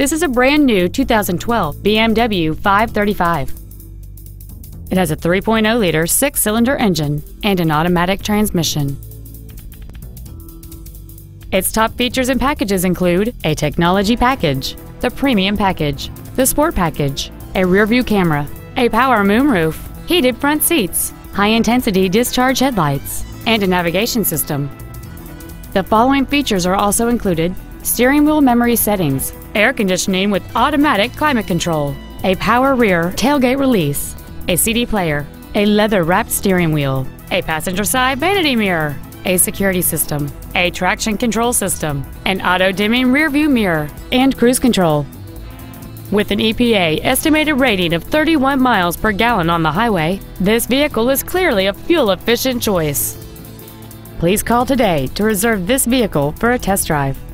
This is a brand new 2012 BMW 535. It has a 3.0-liter six-cylinder engine and an automatic transmission. Its top features and packages include a technology package, the premium package, the sport package, a rear-view camera, a power moonroof, heated front seats, high-intensity discharge headlights, and a navigation system. The following features are also included: steering wheel memory settings, air conditioning with automatic climate control, a power rear tailgate release, a CD player, a leather-wrapped steering wheel, a passenger side vanity mirror, a security system, a traction control system, an auto-dimming rear-view mirror, and cruise control. With an EPA estimated rating of 31 miles per gallon on the highway, this vehicle is clearly a fuel-efficient choice. Please call today to reserve this vehicle for a test drive.